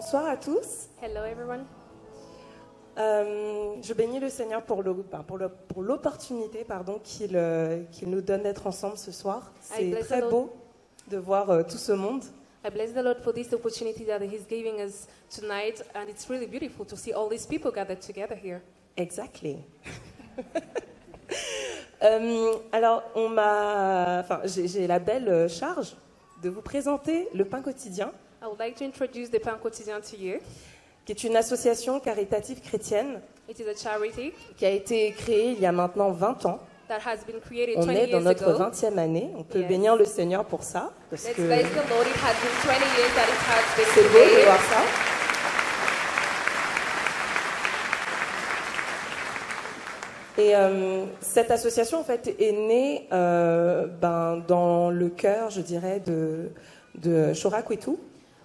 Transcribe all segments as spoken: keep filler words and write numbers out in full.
Bonsoir à tous. Hello everyone. Euh, je bénis le Seigneur pour l'opportunité pour pour qu'il euh, qu'il nous donne d'être ensemble ce soir. C'est très beau de voir euh, tout ce monde. I bless the Lord for this opportunity that He's giving us tonight, and it's really beautiful to see all these people gathered together here. Exactly. euh, alors, on m'a, enfin, j'ai la belle charge de vous présenter Le Pain Quotidien. I would like to introduce The Pain Quotidien to you. Qui est une association caritative chrétienne. It is a charity. Qui a été créée il y a maintenant vingt ans. That has been created on est dans notre vingtième année, on peut yes. bénir le Seigneur pour ça, parce Let's que c'est beau de voir ça. Et euh, cette association en fait est née euh, ben, dans le cœur, je dirais, de, de Shora Kuetu.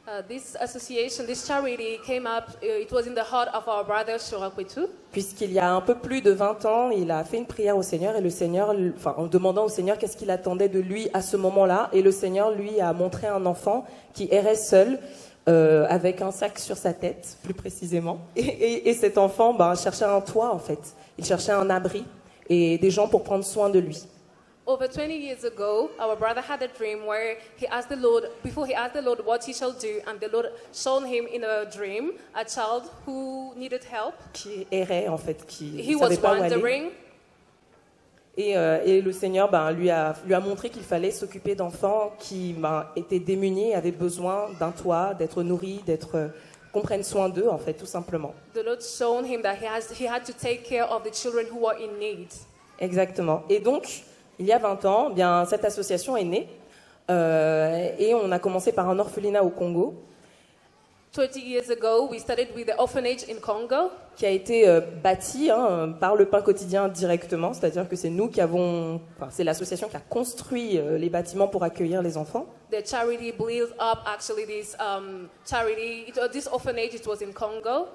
Uh, this association, this charity came up, uh, it was in the heart of our brother Shora Kuetu. Puisqu'il y a un peu plus de vingt ans, il a fait une prière au Seigneur et le Seigneur, enfin, en demandant au Seigneur qu'est-ce qu'il attendait de lui à ce moment-là, et le Seigneur lui a montré un enfant qui errait seul, euh, avec un sac sur sa tête, plus précisément. Et, et, et cet enfant, ben, cherchait un toit en fait, il cherchait un abri et des gens pour prendre soin de lui. Over twenty years ago, our brother had a dream where he asked the Lord, before he asked the Lord what he shall do, and the Lord showed him in a dream a child who needed help. Qui errait en fait, qui he savait was pas wandering. Où aller. Et, euh, et le Seigneur ben, lui, a, lui a montré qu'il fallait s'occuper d'enfants qui ben, étaient démunis, avaient besoin d'un toit, d'être nourris, d'être... qu'on prenne soin d'eux en fait, tout simplement. The Lord showed him that he, has, he had to take care of the children who were in need. Exactement. Et donc... il y a vingt ans, eh bien, cette association est née euh, et on a commencé par un orphelinat au Congo. thirty years ago, we started with the orphanage in Congo. Qui a été euh, bâti hein, par Le Pain Quotidien directement, c'est-à-dire que c'est nous qui avons, enfin, c'est l'association qui a construit euh, les bâtiments pour accueillir les enfants. The charity built up actually this um, charity, it, uh, this orphanage it was in Congo.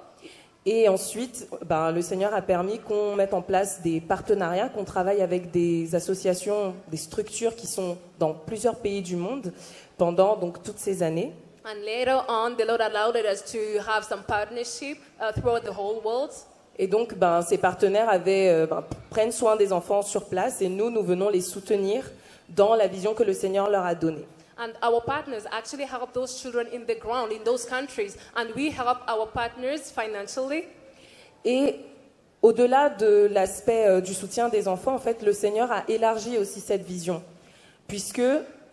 Et ensuite, ben, le Seigneur a permis qu'on mette en place des partenariats, qu'on travaille avec des associations, des structures qui sont dans plusieurs pays du monde pendant donc toutes ces années. And later on, the Lord allowed us to have some partnership uh, throughout the whole world. Et donc, ben, ces partenaires avaient, ben, prennent soin des enfants sur place, et nous, nous venons les soutenir dans la vision que le Seigneur leur a donnée. And our partners actually help those children in the ground in those countries, and we help our partners financially. Et au-delà de l'aspect euh, du soutien des enfants, en fait, le Seigneur a élargi aussi cette vision, puisque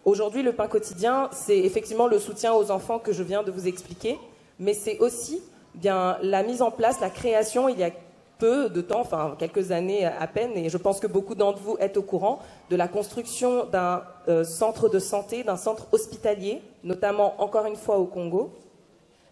aujourd'hui Le Pain Quotidien, c'est effectivement le soutien aux enfants que je viens de vous expliquer, mais c'est aussi bien la mise en place, la création il y a peu de temps, enfin quelques années à peine, et je pense que beaucoup d'entre vous êtes au courant de la construction d'un euh, centre de santé, d'un centre hospitalier, notamment encore une fois au Congo.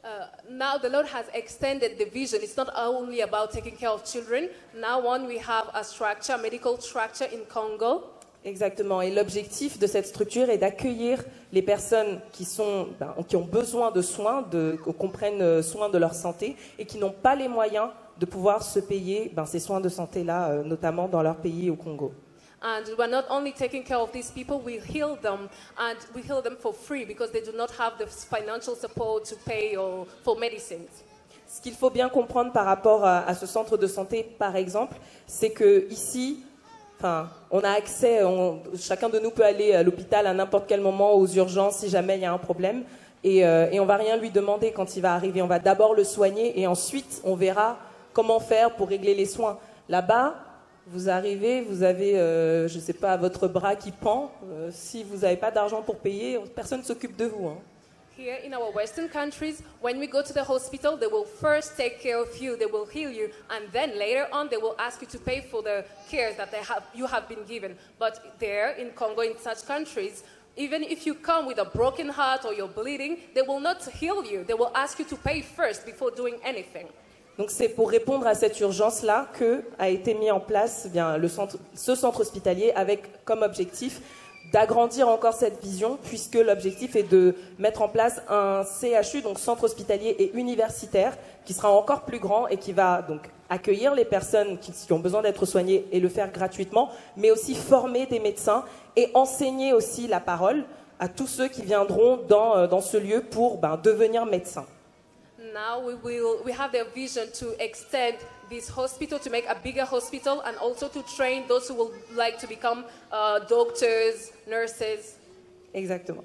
Uh, now the Lord has extended the vision. It's not only about taking care of children. Now on we have a structure, medical structure in Congo. Exactement. Et l'objectif de cette structure est d'accueillir les personnes qui sont, ben, qui ont besoin de soins, de, qu'on prenne soin de leur santé et qui n'ont pas les moyens de pouvoir se payer ben, ces soins de santé là, euh, notamment dans leur pays au Congo. And we are not only taking care of these people, we heal them, and we heal them for free because they do not have the financial support to pay or for medicines. Ce qu'il faut bien comprendre par rapport à, à ce centre de santé, par exemple, c'est que ici, enfin, on a accès, on, chacun de nous peut aller à l'hôpital à n'importe quel moment, aux urgences, si jamais il y a un problème, et, euh, et on va rien lui demander quand il va arriver. On va d'abord le soigner et ensuite on verra comment faire pour régler les soins. Là-bas, vous arrivez, vous avez, euh, je ne sais pas, votre bras qui pend. Euh, si vous n'avez pas d'argent pour payer, personne ne s'occupe de vous. Hein. Here in our Western countries, when we go to the hospital, they will first take care of you, they will heal you, and then later on, they will ask you to pay for the care that they have, you have been given. But there, in Congo, in such countries, even if you come with a broken heart or you're bleeding, they will not heal you. They will ask you to pay first before doing anything. Donc c'est pour répondre à cette urgence-là que a été mis en place bien, le centre, ce centre hospitalier avec comme objectif d'agrandir encore cette vision, puisque l'objectif est de mettre en place un C H U, donc centre hospitalier et universitaire, qui sera encore plus grand et qui va donc accueillir les personnes qui, qui ont besoin d'être soignées et le faire gratuitement, mais aussi former des médecins et enseigner aussi la parole à tous ceux qui viendront dans, dans ce lieu pour ben, devenir médecins. Now we will, we have the vision to extend this hospital, to make a bigger hospital, and also to train those who would like to become uh, doctors, nurses. Exactement.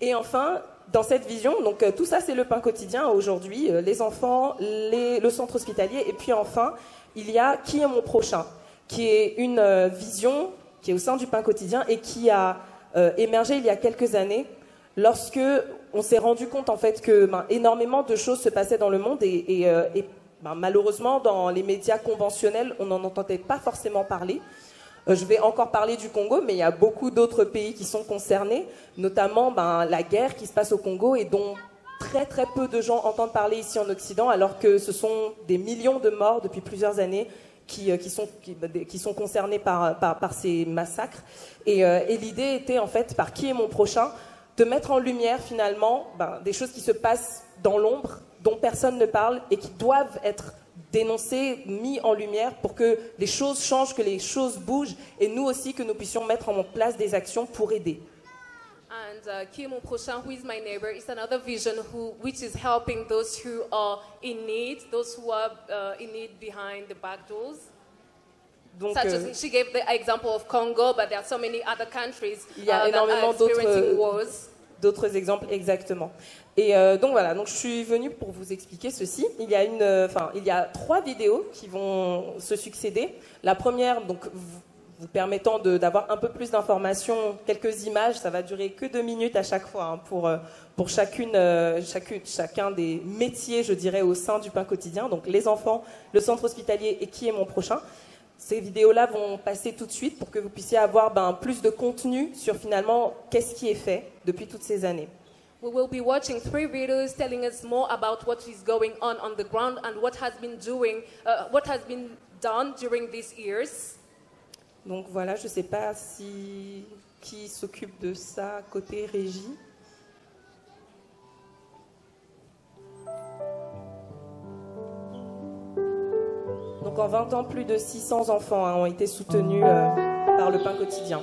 Et enfin, dans cette vision, donc tout ça c'est Le Pain Quotidien aujourd'hui, les enfants, les, le centre hospitalier, et puis enfin, il y a Qui est mon prochain, qui est une vision qui est au sein du Pain Quotidien et qui a euh, émergé il y a quelques années, lorsque on s'est rendu compte en fait que ben, énormément de choses se passaient dans le monde et, et, euh, et ben, malheureusement dans les médias conventionnels on n'en entendait pas forcément parler. Euh, je vais encore parler du Congo, mais il y a beaucoup d'autres pays qui sont concernés, notamment ben, la guerre qui se passe au Congo et dont très très peu de gens entendent parler ici en Occident, alors que ce sont des millions de morts depuis plusieurs années qui, euh, qui, sont, qui, qui sont concernés par, par, par ces massacres. Et, euh, et l'idée était en fait, par Qui est mon prochain, de mettre en lumière finalement ben, des choses qui se passent dans l'ombre, dont personne ne parle et qui doivent être dénoncées, mises en lumière pour que les choses changent, que les choses bougent et nous aussi que nous puissions mettre en place des actions pour aider. And uh, Qui est mon prochain, who is my neighbor, is another vision who, which is helping those who are in need, those who are uh, in need behind the back doors. Donc, Such as, she gave the example of Congo, but there are so many other countries uh, that are experiencing wars. D'autres exemples, exactement. Et euh, donc voilà, donc je suis venue pour vous expliquer ceci. Il y a une, enfin, il y a trois vidéos qui vont se succéder. La première, donc, vous, vous permettant d'avoir un peu plus d'informations, quelques images. Ça va durer que deux minutes à chaque fois hein, pour pour chacune, euh, chacune, chacun des métiers, je dirais, au sein du Pain Quotidien. Donc les enfants, le centre hospitalier et Qui est mon prochain. Ces vidéos-là vont passer tout de suite pour que vous puissiez avoir ben, plus de contenu sur finalement qu'est-ce qui est fait depuis toutes ces années. We will be watching three videos telling us more about what is going on on the ground and what has been doing, uh, what has been done during these years. Donc voilà, je ne sais pas si qui s'occupe de ça côté régie. Donc en vingt ans, plus de six cents enfants hein, ont été soutenus euh, par Le Pain Quotidien.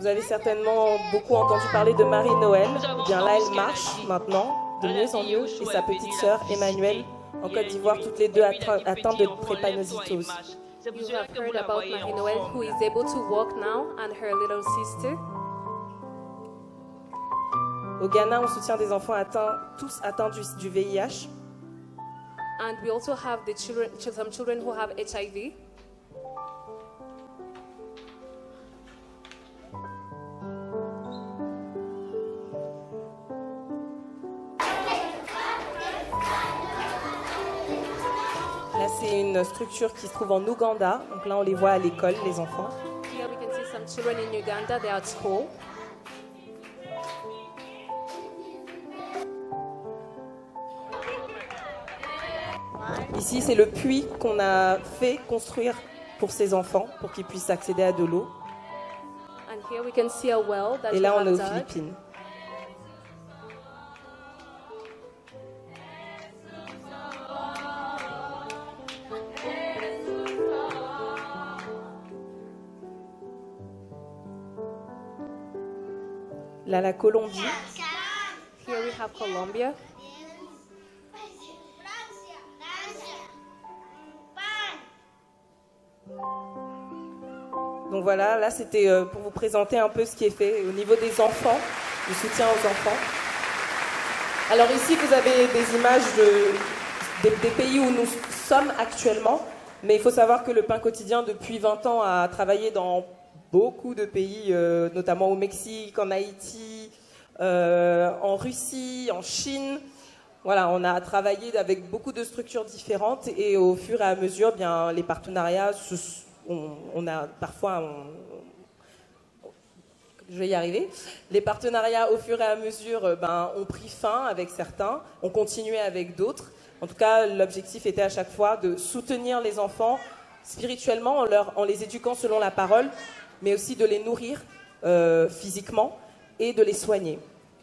Vous avez certainement beaucoup entendu parler de Marie-Noël. Bien là, elle marche maintenant, de mieux en mieux, et sa petite sœur Emmanuelle, en Côte d'Ivoire, toutes les deux atteintes de trépanositose. You have heard about Marie-Noël, who is able to walk now, and her little sister. Au Ghana, on soutient des enfants atteints, tous atteints du, du V I H. And we also have the children, some children who have H I V. C'est une structure qui se trouve en Ouganda. Donc là, on les voit à l'école, les enfants. Here we can see some children in Uganda. They are at school. Ici, c'est le puits qu'on a fait construire pour ces enfants, pour qu'ils puissent accéder à de l'eau. Well Et là, on est aux Philippines. Là, la Colombie. Here we have Colombia. Donc voilà, là c'était pour vous présenter un peu ce qui est fait au niveau des enfants, du soutien aux enfants. Alors ici, vous avez des images de, des, des pays où nous sommes actuellement, mais il faut savoir que Le Pain Quotidien, depuis vingt ans, a travaillé dans beaucoup de pays, euh, notamment au Mexique, en Haïti, euh, en Russie, en Chine. Voilà, on a travaillé avec beaucoup de structures différentes et au fur et à mesure, bien, les partenariats, on, on a parfois, on, je vais y arriver. Les partenariats, au fur et à mesure, ben, ont pris fin avec certains, ont continué avec d'autres. En tout cas, l'objectif était à chaque fois de soutenir les enfants spirituellement en, leur, en les éduquant selon la parole, mais aussi de les nourrir euh, physiquement et de les soigner.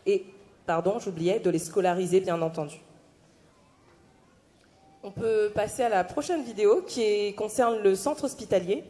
Et, pardon, j'oubliais, de les scolariser, bien entendu. On peut passer à la prochaine vidéo qui est, concerne le centre hospitalier.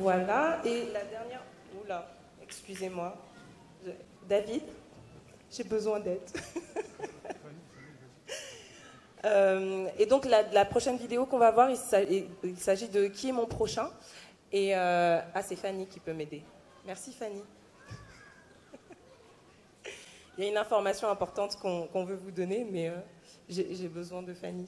Voilà, et la dernière... Oula, excusez-moi. Je... David, j'ai besoin d'aide. euh, et donc, la, la prochaine vidéo qu'on va voir, il s'agit de « Qui est mon prochain ?» Et euh... ah, c'est Fanny qui peut m'aider. Merci, Fanny. Il y a une information importante qu'on qu'on veut vous donner, mais euh, j'ai besoin de Fanny.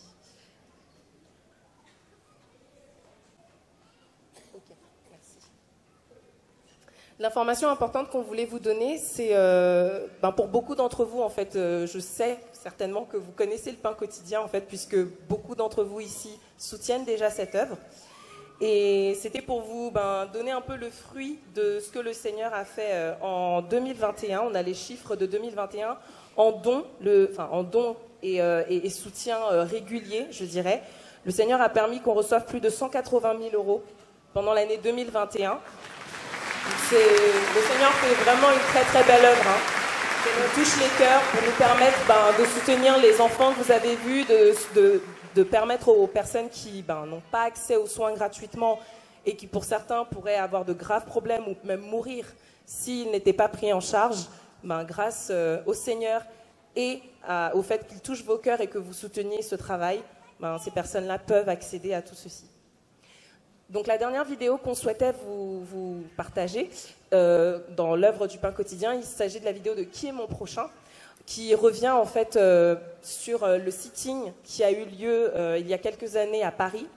L'information importante qu'on voulait vous donner, c'est, euh, ben pour beaucoup d'entre vous, en fait, euh, je sais certainement que vous connaissez le Pain Quotidien, en fait, puisque beaucoup d'entre vous ici soutiennent déjà cette œuvre. Et c'était pour vous ben, donner un peu le fruit de ce que le Seigneur a fait euh, en deux mille vingt et un. On a les chiffres de deux mille vingt et un en dons, le, enfin, en dons et, euh, et, et soutien euh, régulier, je dirais. Le Seigneur a permis qu'on reçoive plus de cent quatre-vingt mille euros pendant l'année deux mille vingt et un. Le Seigneur fait vraiment une très très belle œuvre, hein. Il nous touche les cœurs pour nous permettre ben, de soutenir les enfants que vous avez vus, de, de, de permettre aux personnes qui ben, n'ont pas accès aux soins gratuitement et qui pour certains pourraient avoir de graves problèmes ou même mourir s'ils n'étaient pas pris en charge, ben, grâce euh, au Seigneur et à, au fait qu'il touche vos cœurs et que vous souteniez ce travail, ben, ces personnes-là peuvent accéder à tout ceci. Donc la dernière vidéo qu'on souhaitait vous, vous partager euh, dans l'œuvre du Pain Quotidien, il s'agit de la vidéo de « Qui est mon prochain ?» qui revient en fait euh, sur le sitting qui a eu lieu euh, il y a quelques années à Paris.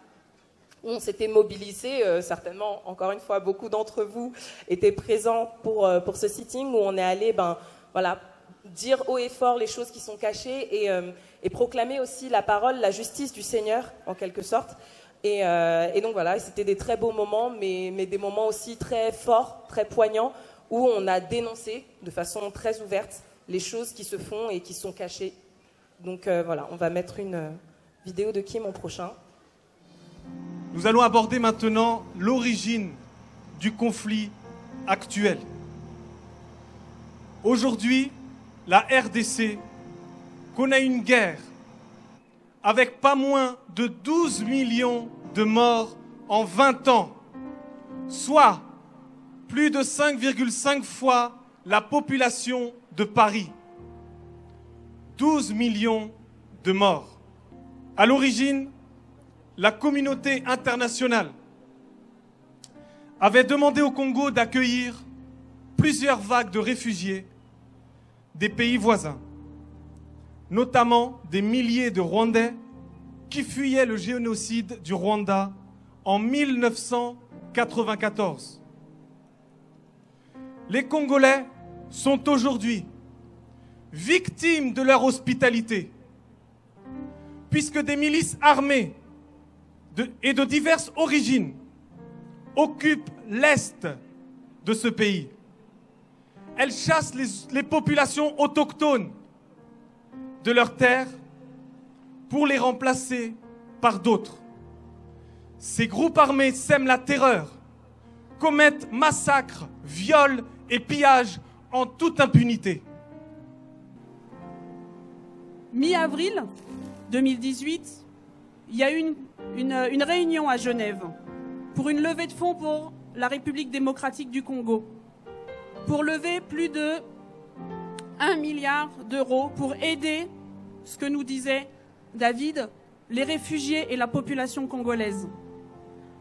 On s'était mobilisé, euh, certainement, encore une fois, beaucoup d'entre vous étaient présents pour, euh, pour ce sitting où on est allé ben, voilà, dire haut et fort les choses qui sont cachées et, euh, et proclamer aussi la parole, la justice du Seigneur en quelque sorte. Et, euh, et donc voilà, c'était des très beaux moments, mais, mais des moments aussi très forts, très poignants, où on a dénoncé de façon très ouverte les choses qui se font et qui sont cachées. Donc euh, voilà, on va mettre une vidéo de Qui est mon prochain. Nous allons aborder maintenant l'origine du conflit actuel. Aujourd'hui, la R D C connaît une guerre avec pas moins de douze millions de morts en vingt ans, soit plus de cinq virgule cinq fois la population de Paris. douze millions de morts. À l'origine, la communauté internationale avait demandé au Congo d'accueillir plusieurs vagues de réfugiés des pays voisins, notamment des milliers de Rwandais qui fuyaient le génocide du Rwanda en mille neuf cent quatre-vingt-quatorze. Les Congolais sont aujourd'hui victimes de leur hospitalité, puisque des milices armées de, et de diverses origines occupent l'est de ce pays. Elles chassent les, les populations autochtones de leurs terres pour les remplacer par d'autres. Ces groupes armés sèment la terreur, commettent massacres, viols et pillages en toute impunité. Mi-avril deux mille dix-huit, il y a eu une, une, une réunion à Genève pour une levée de fonds pour la République démocratique du Congo, pour lever plus de un milliard d'euros pour aider, ce que nous disait David, les réfugiés et la population congolaise.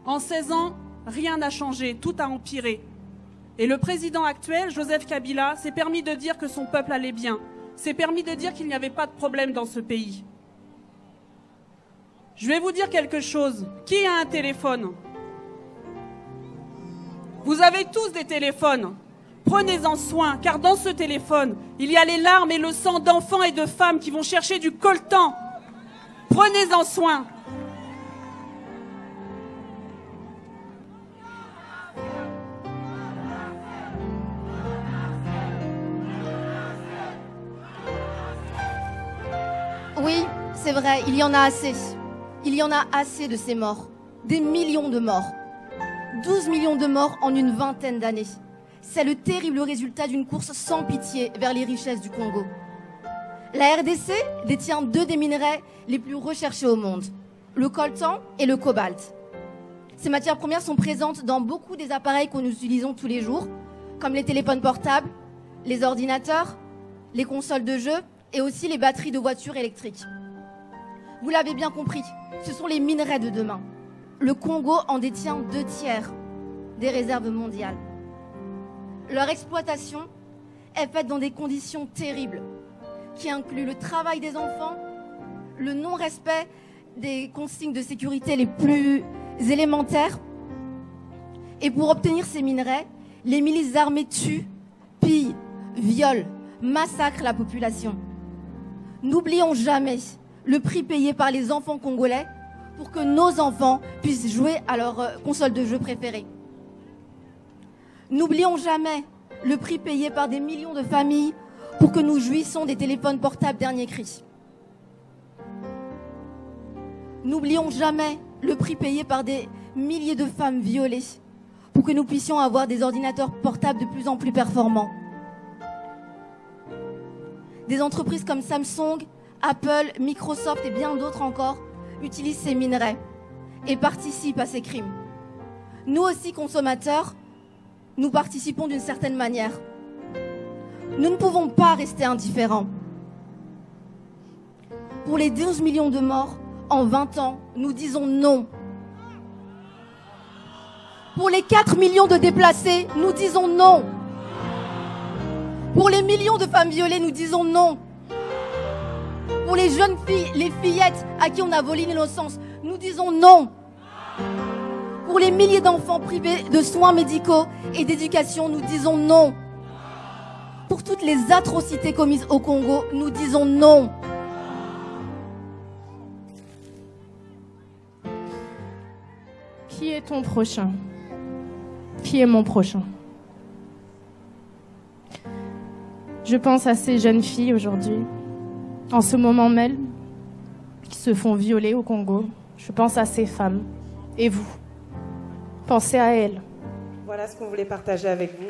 En seize ans, rien n'a changé, tout a empiré. Et le président actuel, Joseph Kabila, s'est permis de dire que son peuple allait bien, s'est permis de dire qu'il n'y avait pas de problème dans ce pays. Je vais vous dire quelque chose. Qui a un téléphone? Vous avez tous des téléphones. Prenez-en soin, car dans ce téléphone, il y a les larmes et le sang d'enfants et de femmes qui vont chercher du coltan. Prenez-en soin. Oui, c'est vrai, il y en a assez. Il y en a assez de ces morts. Des millions de morts. douze millions de morts en une vingtaine d'années. C'est le terrible résultat d'une course sans pitié vers les richesses du Congo. La R D C détient deux des minerais les plus recherchés au monde, le coltan et le cobalt. Ces matières premières sont présentes dans beaucoup des appareils que nous utilisons tous les jours, comme les téléphones portables, les ordinateurs, les consoles de jeux et aussi les batteries de voitures électriques. Vous l'avez bien compris, ce sont les minerais de demain. Le Congo en détient deux tiers des réserves mondiales. Leur exploitation est faite dans des conditions terribles, qui incluent le travail des enfants, le non-respect des consignes de sécurité les plus élémentaires. Et pour obtenir ces minerais, les milices armées tuent, pillent, violent, massacrent la population. N'oublions jamais le prix payé par les enfants congolais pour que nos enfants puissent jouer à leur console de jeu préférée. N'oublions jamais le prix payé par des millions de familles pour que nous jouissions des téléphones portables dernier cri. N'oublions jamais le prix payé par des milliers de femmes violées pour que nous puissions avoir des ordinateurs portables de plus en plus performants. Des entreprises comme Samsung, Apple, Microsoft et bien d'autres encore utilisent ces minerais et participent à ces crimes. Nous aussi, consommateurs, nous participons d'une certaine manière. Nous ne pouvons pas rester indifférents. Pour les douze millions de morts en vingt ans, nous disons non. Pour les quatre millions de déplacés, nous disons non. Pour les millions de femmes violées, nous disons non. Pour les jeunes filles, les fillettes à qui on a volé l'innocence, nous disons non. Pour les milliers d'enfants privés de soins médicaux et d'éducation, nous disons non. Pour toutes les atrocités commises au Congo, nous disons non. Qui est ton prochain? Qui est mon prochain? Je pense à ces jeunes filles aujourd'hui, en ce moment même, qui se font violer au Congo. Je pense à ces femmes et vous. Pensez à elles. Voilà ce qu'on voulait partager avec vous.